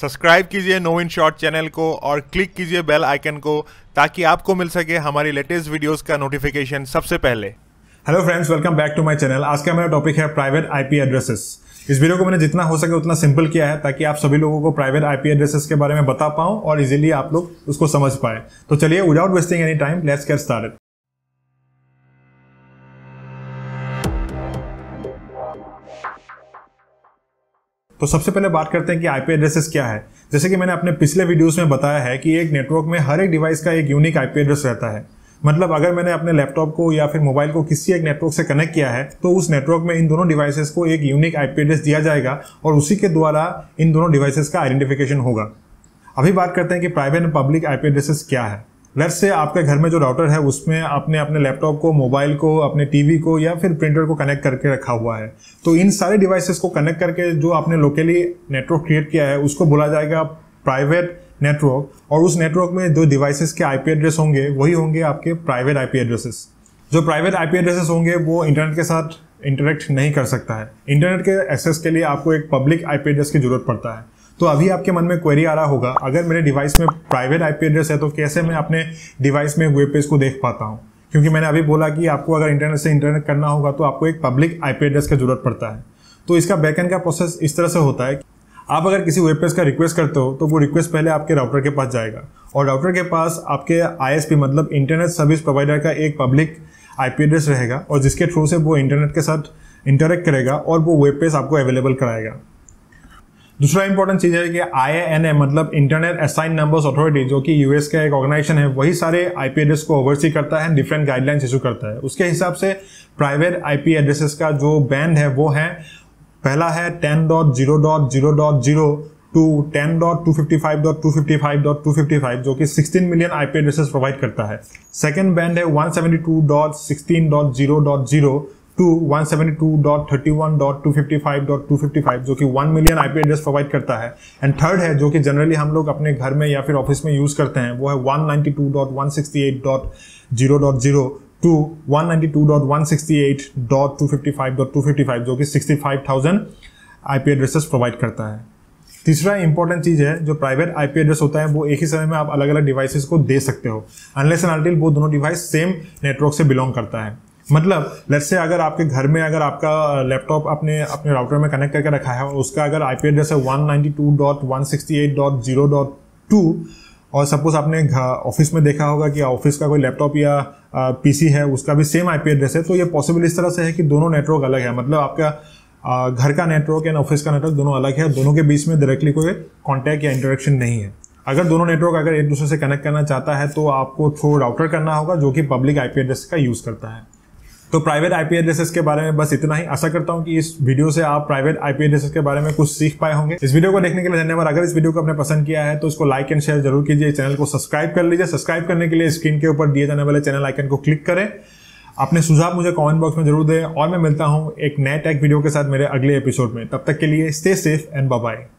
Subscribe कीजिए no in short channel को और क्लिक कीजिए बेल आइकन को ताकि आपको मिल सके हमारी लेटेस्ट वीडियोस का नोटिफिकेशन सबसे पहले। Hello friends, welcome back to my channel. आज का मेरा टॉपिक है प्राइवेट आईपी एड्रेसेस। इस वीडियो को मैंने जितना हो सके उतना सिंपल किया है ताकि आप सभी लोगों को प्राइवेट आईपी एड्रेसेस के बारे में बता पाऊं और इजीली आप लोग उसको समझ पाए। तो चलिए without wasting any time let's get started. तो सबसे पहले बात करते हैं कि आईपी एड्रेसेस क्या है। जैसे कि मैंने अपने पिछले वीडियोस में बताया है कि एक नेटवर्क में हर एक डिवाइस का एक यूनिक आईपी एड्रेस रहता है। मतलब अगर मैंने अपने लैपटॉप को या फिर मोबाइल को किसी एक नेटवर्क से कनेक्ट किया है तो उस नेटवर्क में इन दोनों डिवाइसेस को एक यूनिक आईपी एड्रेस दिया जाएगा और उसी के द्वारा इन दोनों डिवाइसेस का आइडेंटिफिकेशन होगा। अभी बात करते हैं कि private and public IP addresses क्या है। लेट्स से आपके घर में जो राउटर है उसमें आपने अपने लैपटॉप को, मोबाइल को, अपने टीवी को या फिर प्रिंटर को कनेक्ट करके रखा हुआ है। तो इन सारे डिवाइसेस को कनेक्ट करके जो आपने लोकली नेटवर्क क्रिएट किया है उसको बोला जाएगा प्राइवेट नेटवर्क। और उस नेटवर्क में जो डिवाइसेस के आईपी एड्रेस होंगे वही होंगे आपके प्राइवेट आईपी एड्रेसेस। जो प्राइवेट आईपी एड्रेसेस होंगे वो इंटरनेट के साथ इंटरेक्ट नहीं कर सकता है। इंटरनेट के एक्सेस के लिए आपको एक पब्लिक आईपी एड्रेस की जरूरत पड़ता है। तो अभी आपके मन में क्वेरी आ रहा होगा, अगर मेरे डिवाइस में प्राइवेट आईपी एड्रेस है तो कैसे मैं अपने डिवाइस में वेब पेज को देख पाता हूँ? क्योंकि मैंने अभी बोला कि आपको अगर इंटरनेट से इंटरनेट करना होगा तो आपको एक पब्लिक आईपी एड्रेस की जरूरत पड़ता है। तो इसका बैकएंड का प्रोसेस इस तरह से होता है, आप अगर किसी वेब पेज का रिक्वेस्ट करते हो तो वो रिक्वेस्ट पहले आपके राउटर के पास जाएगा और राउटर के पास आपके ISP मतलब इंटरनेट सर्विस प्रोवाइडर का एक पब्लिक आईपी एड्रेस रहेगा और जिसके थ्रू से वो इंटरनेट के साथ इंटरेक्ट करेगा और वो वेब पेज आपको अवेलेबल कराएगा। दूसरा इंपॉर्टेंट चीज़ है कि IANA मतलब इंटरनेट असाइन नंबर्स अथॉरिटी, जो कि US का एक ऑर्गेनाइजेशन है, वही सारे आईपी एड्रेस को ओवरसी करता है, डिफरेंट गाइडलाइंस इशू करता है। उसके हिसाब से प्राइवेट आईपी एड्रेसेस का जो बैंड है वो है, पहला है 10.0.0.0 टू 10.255.255.255 जो कि 16 मिलियन आईपी एड्रेसेस प्रोवाइड करता है। सेकेंड बैंड है 172.16.0.0 टू 172.31.255.255 जो कि 1 मिलियन आईपी एड्रेस प्रोवाइड करता है। एंड थर्ड है जो कि जनरली हम लोग अपने घर में या फिर ऑफिस में यूज करते हैं, वो है 192.168.0.0 टू 192.168.255.255 जो कि 65,000 आईपी एड्रेसेस प्रोवाइड करता है। तीसरा इंपॉर्टेंट चीज़ है, जो प्राइवेट आईपी एड्रेस होता है वो एक ही समय में आप अलग अलग डिवाइसेस को दे सकते हो अनलेस एंड अनटिल वो दोनों डिवाइस सेम नेटवर्क से बिलोंग करता है। मतलब लेट्स से अगर आपके घर में अगर आपका लैपटॉप अपने राउटर में कनेक्ट करके रखा है और उसका अगर आईपी एड्रेस है 192.168.0.2 और सपोज आपने ऑफिस में देखा होगा कि ऑफिस का कोई लैपटॉप या पीसी है उसका भी सेम आईपी एड्रेस है, तो ये पॉसिबल इस तरह से है कि दोनों नेटवर्क अलग है। मतलब आपका घर का नेटवर्क एंड ऑफिस का नेटवर्क दोनों अलग है, दोनों के बीच में डायरेक्टली कोई कॉन्टैक्ट या इंटरेक्शन नहीं है। अगर दोनों नेटवर्क अगर एक दूसरे से कनेक्ट करना चाहता है तो आपको थ्रू राउटर करना होगा जो कि पब्लिक आईपी एड्रेस का यूज़ करता है। तो प्राइवेट आईपी एड्रेसेस के बारे में बस इतना ही। आशा करता हूं कि इस वीडियो से आप प्राइवेट आईपी एड्रेसेस के बारे में कुछ सीख पाए होंगे। इस वीडियो को देखने के लिए धन्यवाद। अगर इस वीडियो को आपने पसंद किया है तो इसको लाइक एंड शेयर जरूर कीजिए। चैनल को सब्सक्राइब कर लीजिए। सब्सक्राइब करने के लिए स्क्रीन के ऊपर दिए जाने वाले चैनल आइकन को क्लिक करें। अपने सुझाव मुझे कॉमेंट बॉक्स में जरूर दें और मैं मिलता हूँ एक नए टेक वीडियो के साथ मेरे अगले एपिसोड में। तब तक के लिए stay safe and bye bye.